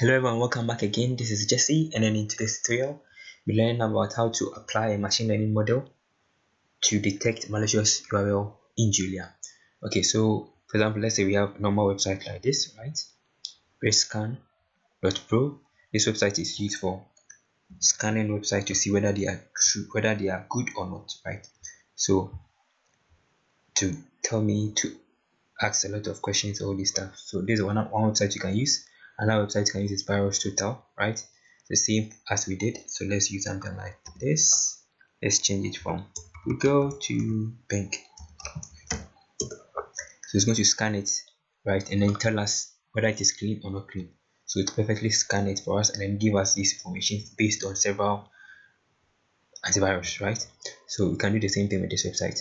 Hello everyone, welcome back again. This is Jesse, and then in today's tutorial we learn about how to apply a machine learning model to detect malicious URL in Julia. Okay, so for example, let's say we have a normal website like this, right? Scan.pro. This website is used for scanning website to see whether they are true, whether they are good or not, right? So to tell me to ask a lot of questions, all this stuff. So this is one website you can use. Another website you can use is virus.total, right? The same as we did. So let's use something like this. Let's change it from Google to Bing. So it's going to scan it, right, and then tell us whether it is clean or not clean. So it perfectly scanned it for us and then give us this information based on several antivirus, right? So we can do the same thing with this website.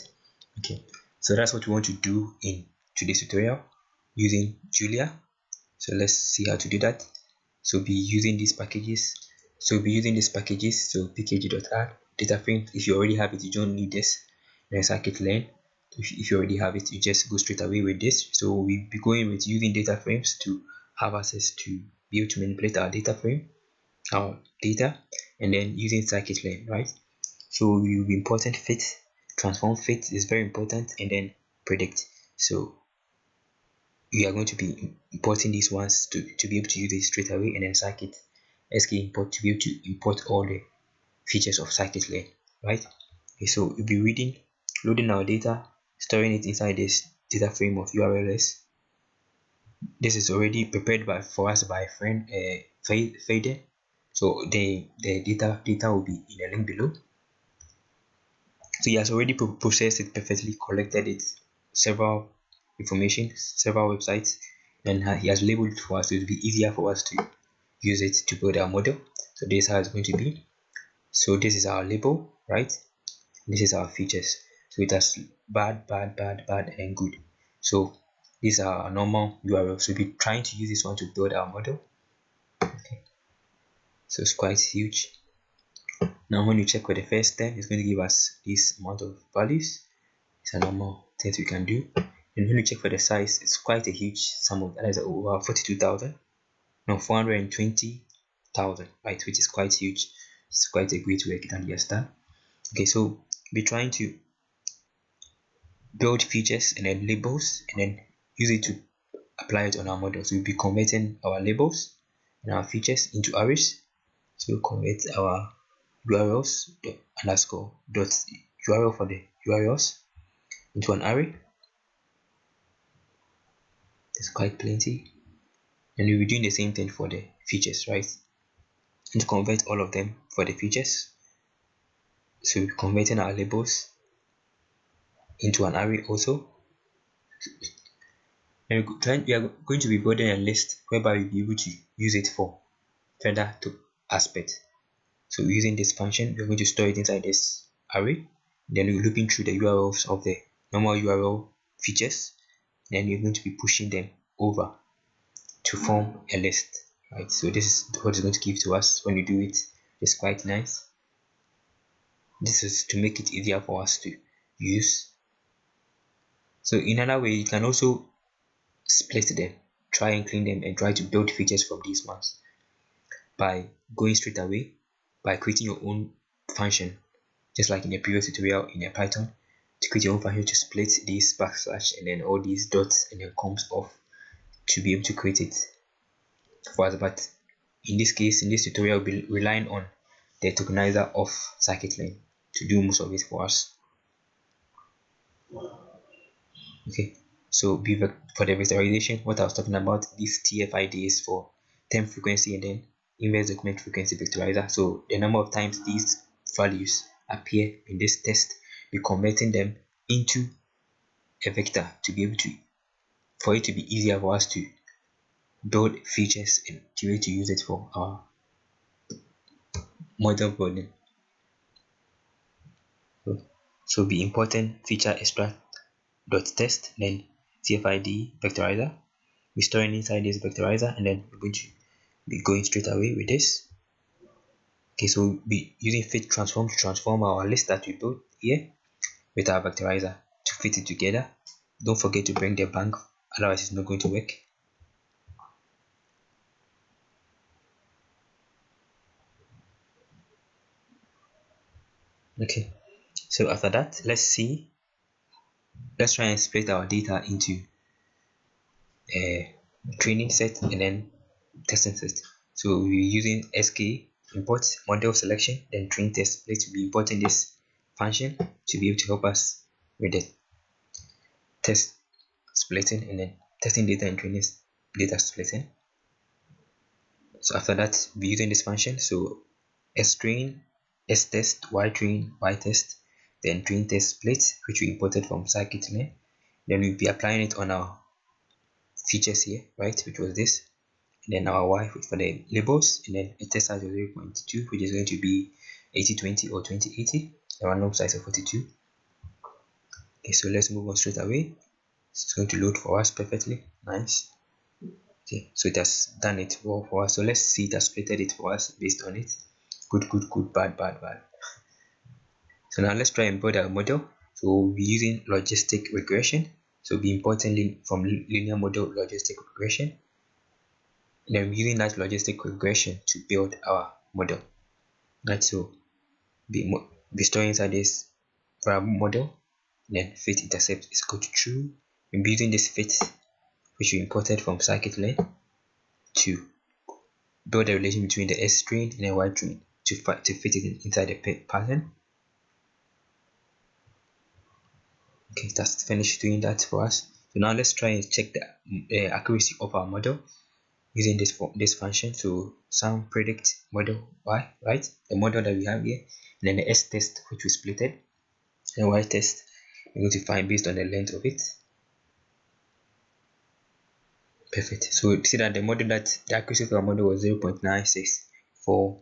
Okay, so that's what we want to do in today's tutorial using Julia. So let's see how to do that. So we'll be using these packages. So pkg.add, data frame. If you already have it, you don't need this. Then scikit-learn. If you already have it, you just go straight away with this. So we'll be going with using data frames to have access to be able to manipulate our data frame, our data, and then using scikit-learn, right? So we'll be important fit, transform fit is very important, and then predict. So we are going to be importing these ones to be able to use it straight away, and then scikit-sk import to be able to import all the features of scikit-learn, right? Okay, so we'll be loading our data, storing it inside this data frame of urls. This is already prepared for us by a friend, Faden. So the data will be in the link below. So he has already processed it perfectly, collected it, several information, several websites, and he has labeled it for us, so it will be easier for us to use it to build our model. So this is how it's going to be. So this is our label, right? This is our features. So it has bad, bad, bad, bad, and good. So these are our normal URLs. So we'll be trying to use this one to build our model. Okay, so it's quite huge. Now when you check with the first step, it's going to give us this amount of values. It's a normal thing we can do. And when you check for the size, it's quite a huge sum of that is over 42,000, no, 420,000, right? Which is quite huge. It's quite a great work that he has done. Okay, so we're trying to build features and then labels, and then use it to apply it on our models. We'll be converting our labels and our features into arrays. So we'll convert our URLs underscore dot URL for the URLs into an array. It's quite plenty, and we'll be doing the same thing for the features, right? And convert all of them for the features. So we'll be converting our labels into an array also. And we are going to be building a list whereby we'll be able to use it for further to aspect. So using this function, we're going to store it inside this array. Then we're looping through the URLs of the normal URL features. Then you're going to be pushing them over to form a list, right? So this is what it's going to give to us when you do it. It's quite nice. This is to make it easier for us to use. So in another way, you can also split them, try and clean them, and try to build features from these ones by going straight away by creating your own function, just like in the previous tutorial in Python. To create your own function to split these backslash and then all these dots and then comes off to be able to create it for us. But in this case, in this tutorial, we'll be relying on the tokenizer of scikit-learn to do most of it for us. Okay, so for the vectorization, what I was talking about, these TF-IDFs for time frequency and then inverse document frequency vectorizer. So the number of times these values appear in this test, be converting them into a vector to be able to, for it to be easier for us to build features and to be able to use it for our model building. So be important feature extract dot test, then CFID vectorizer. We're storing inside this vectorizer, and then we're going to be going straight away with this. Okay, so we'll be using fit transform to transform our list that we built here with our vectorizer to fit it together. Don't forget to bring the bank, otherwise it's not going to work. Okay, so after that, let's try and split our data into a training set and then testing set. So we'll be using sk import model selection, then train test split. We'll be importing this function to be able to help us with the test splitting and then testing data and training data splitting. So after that, we'll be using this function. So s train, s test, y train, y test, then train test split, which we imported from scikit-learn. Then we'll be applying it on our features here, right, which was this, and then our y for the labels, and then a test size of 0.2, which is going to be 80/20 or 20/80, a random size of 42. Okay, so let's move on straight away. It's going to load for us perfectly. Nice. Okay, so it has done it well for us. So let's see, it has splitted it for us based on it. Good, good, good, bad, bad, bad. So now let's try and build our model. So we'll be using logistic regression. So we'll be importing from linear model logistic regression. And then we're using that logistic regression to build our model. Right, so be storing inside this variable model. Then fit intercept is equal to true. We'll be using this fit, which we imported from scikit-learn, to build a relation between the S train and the Y train to fit it inside the pattern. Okay, that's finished doing that for us. So now let's try and check the accuracy of our model using this function. So sum predict model Y, right, the model that we have here, and then the S test, which we splitted, and Y test we're going to find based on the length of it. Perfect. So you see that the model, that the accuracy of our model was 0.9642,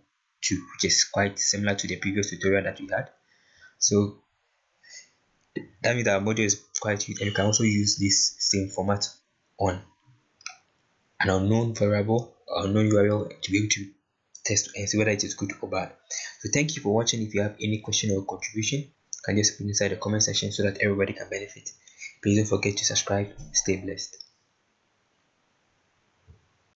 which is quite similar to the previous tutorial that we had. So that means that our model is quite used, and you can also use this same format on an unknown variable or unknown URL to be able to test and see whether it is good or bad. So thank you for watching. If you have any question or contribution, you can just put inside the comment section so that everybody can benefit. Please don't forget to subscribe. Stay blessed.